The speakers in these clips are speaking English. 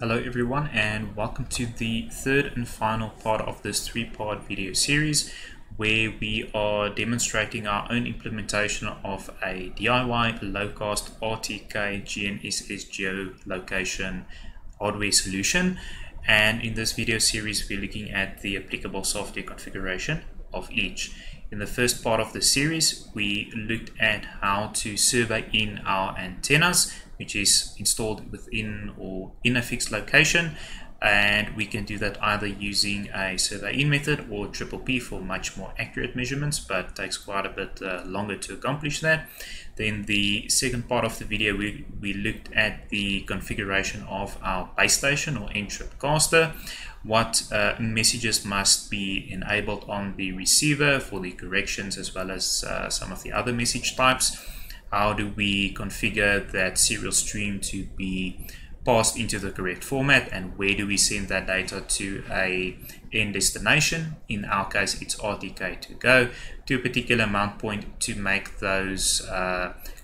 Hello everyone, and welcome to the third and final part of this three-part video series where we are demonstrating our own implementation of a DIY low-cost RTK GNSS geolocation hardware solution. And in this video series we're looking at the applicable software configuration of each. In the first part of the series we looked at how to survey in our antennas, which is installed within or in a fixed location, and we can do that either using a survey in method or PPP for much more accurate measurements, but takes quite a bit longer to accomplish that. Then the second part of the video we looked at the configuration of our base station or NTRIP caster, what messages must be enabled on the receiver for the corrections, as well as some of the other message types. How do we configure that serial stream to be passed into the correct format, and where do we send that data to a end destination? In our case, it's RTK2go, to a particular mount point to make those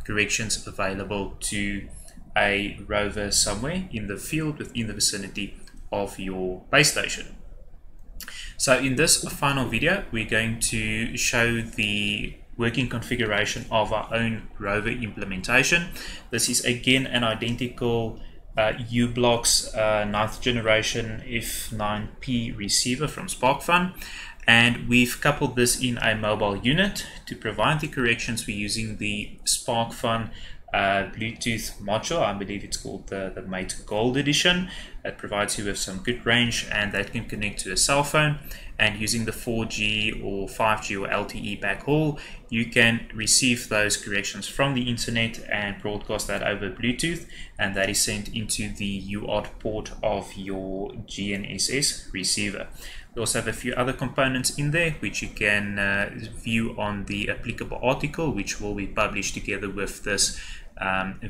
corrections available to a rover somewhere in the field within the vicinity of your base station. So in this final video, we're going to show the working configuration of our own rover implementation. This is again an identical Ublox 9th generation F9P receiver from SparkFun, and we've coupled this in a mobile unit to provide the corrections. We're using the SparkFun Bluetooth module. I believe it's called the Mate Gold edition. It provides you with some good range, and that can connect to a cell phone, and using the 4G or 5G or LTE backhaul, you can receive those corrections from the internet and broadcast that over Bluetooth, and that is sent into the UART port of your GNSS receiver. We also have a few other components in there which you can view on the applicable article, which will be published together with this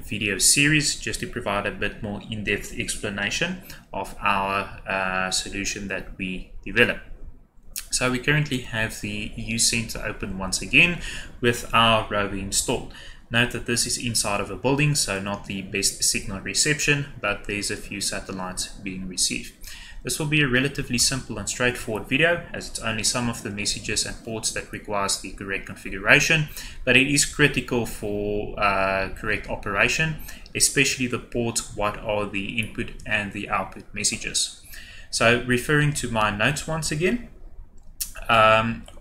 video series, just to provide a bit more in-depth explanation of our solution that we develop. So we currently have the U-Center open once again with our rover installed. Note that this is inside of a building, so not the best signal reception, but there's a few satellites being received. This will be a relatively simple and straightforward video, as it's only some of the messages and ports that requires the correct configuration, but it is critical for correct operation, especially the ports, what are the input and the output messages. So referring to my notes once again,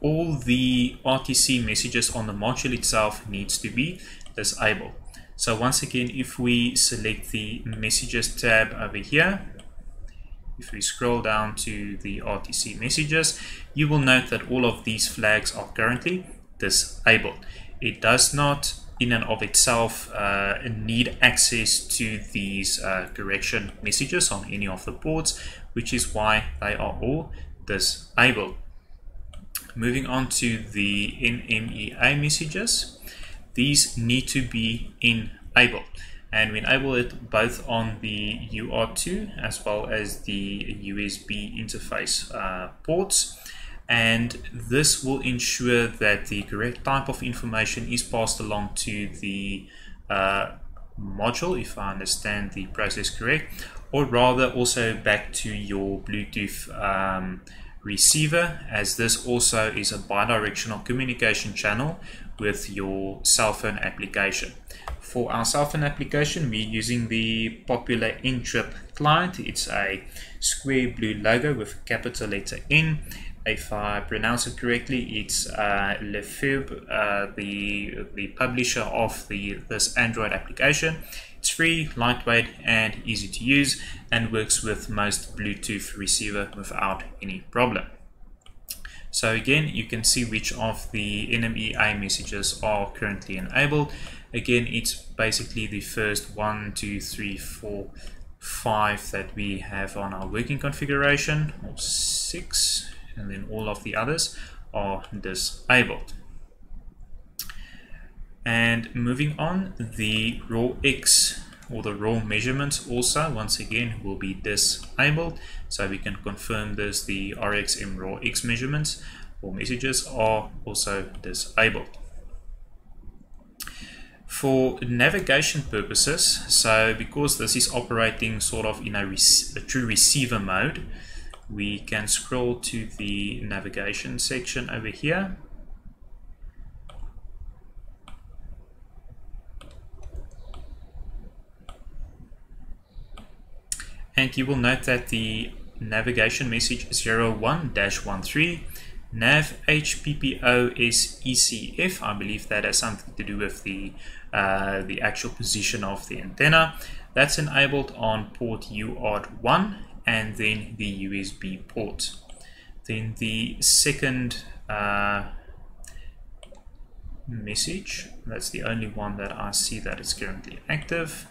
all the RTC messages on the module itself needs to be disabled. So once again, if we select the messages tab over here, if we scroll down to the RTC messages, you will note that all of these flags are currently disabled. It does not in and of itself need access to these correction messages on any of the ports, which is why they are all disabled. Moving on to the NMEA messages, these need to be enabled. And we enable it both on the UART2 as well as the USB interface ports. And this will ensure that the correct type of information is passed along to the module, if I understand the process correct, or rather also back to your Bluetooth receiver, as this also is a bidirectional communication channel with your cell phone application. For our cell phone application, we're using the popular NTRIP client. It's a square blue logo with a capital letter N. If I pronounce it correctly, it's Lefebvre, the publisher of this Android application. It's free, lightweight, and easy to use, and works with most Bluetooth receiver without any problem. So again, you can see which of the NMEA messages are currently enabled. Again, it's basically the first 1, 2, 3, 4, 5 that we have on our working configuration, or 6, and then all of the others are disabled. And moving on, the RAWX or the raw measurements also once again will be disabled, so we can confirm this. The RXM RAWX measurements or messages are also disabled. for navigation purposes, so because this is operating sort of in a true receiver mode, we can scroll to the navigation section over here. And you will note that the navigation message 01-13 Nav HPPOS ECF. I believe that has something to do with the actual position of the antenna. That's enabled on port UART1 and then the USB port. Then the second message, that's the only one that I see that is currently active.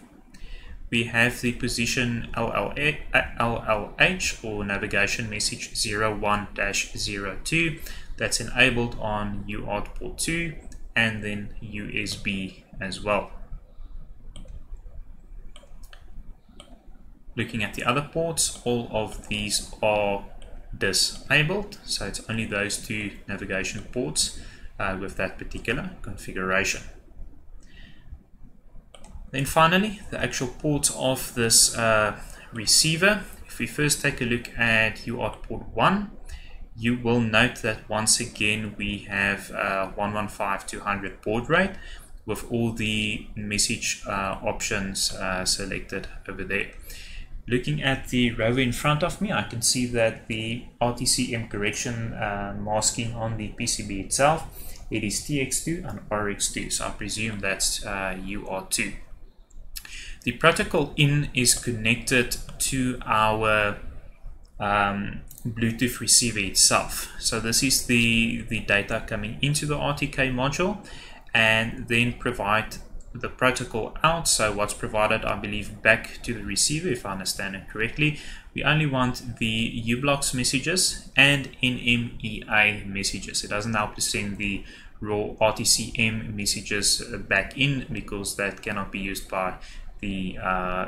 We have the position LLH or navigation message 01-02 that's enabled on UART port 2 and then USB as well. Looking at the other ports, all of these are disabled, so it's only those two navigation ports with that particular configuration. Then finally, the actual ports of this receiver. If we first take a look at UART port 1, you will note that once again we have 115-200 baud rate with all the message options selected over there. Looking at the row in front of me, I can see that the RTCM correction masking on the PCB itself, it is TX2 and RX2, so I presume that's UART2. The protocol in is connected to our Bluetooth receiver itself. So this is the data coming into the RTK module and then provide the protocol out. So what's provided, I believe, back to the receiver, if I understand it correctly. We only want the Ublox messages and NMEA messages. It doesn't help to send the raw RTCM messages back in because that cannot be used by the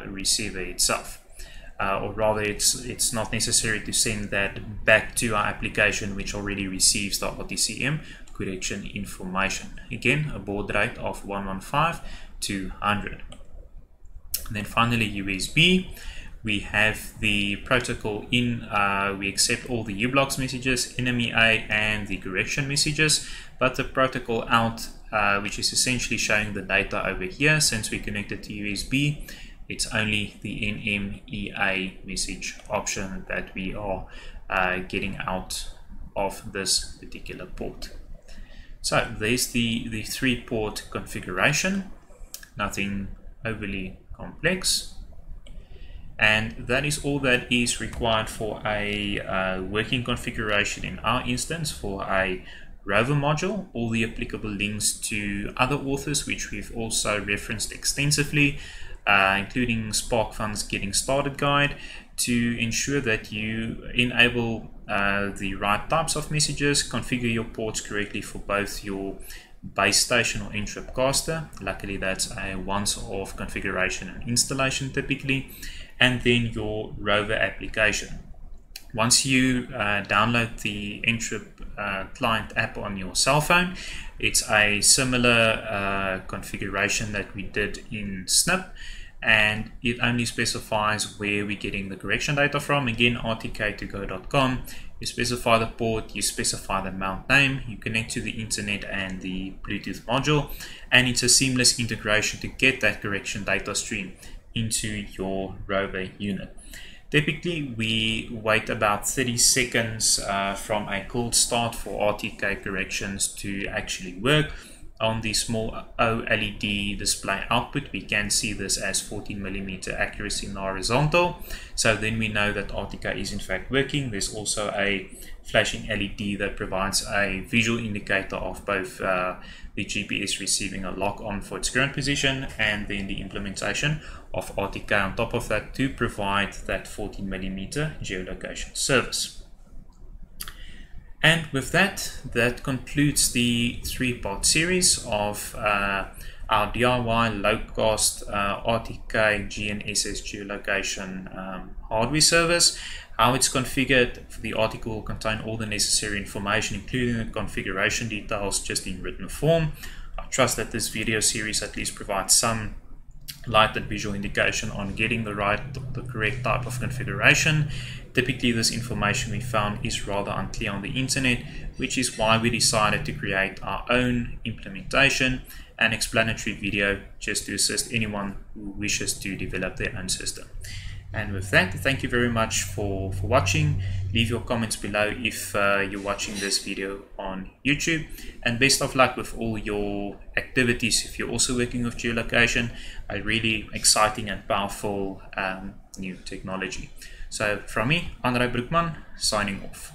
receiver itself, or rather it's not necessary to send that back to our application, which already receives the RTCM correction information. Again, a baud rate of 115-200. And then finally, USB. We have the protocol in, we accept all the Ublox messages, NMEA and the correction messages, but the protocol out, which is essentially showing the data over here, since we connected to USB, it's only the NMEA message option that we are getting out of this particular port. So there's the three port configuration, nothing overly complex. And that is all that is required for a working configuration in our instance for a rover module. All the applicable links to other authors, which we've also referenced extensively, including SparkFun's Getting Started Guide, to ensure that you enable the right types of messages, configure your ports correctly for both your base station or NTRIP caster. Luckily, that's a once-off configuration and installation typically. And then your rover application. Once you download the NTRIP client app on your cell phone, it's a similar configuration that we did in SNIP, and it only specifies where we're getting the correction data from. Again, rtk2go.com. You specify the port, you specify the mount name, you connect to the internet and the Bluetooth module, and it's a seamless integration to get that correction data stream into your rover unit. Typically, we wait about 30 seconds from a cold start for RTK corrections to actually work. On the small OLED display output, we can see this as 14mm accuracy in the horizontal. So then we know that RTK is in fact working. There's also a flashing LED that provides a visual indicator of both the GPS receiving a lock on for its current position and then the implementation of RTK on top of that to provide that 14mm geolocation service. And with that concludes the three-part series of our DIY low-cost RTK GNSS geolocation hardware service. How it's configured, the article will contain all the necessary information, including the configuration details, just in written form. I trust that this video series at least provides some light and visual indication on getting the correct type of configuration. Typically this information we found is rather unclear on the internet, which is why we decided to create our own implementation and explanatory video just to assist anyone who wishes to develop their own system. And with that, thank you very much for watching. Leave your comments below if you're watching this video on YouTube, and best of luck with all your activities if you're also working with geolocation, a really exciting and powerful new technology. So from me, Andre Broekman, signing off.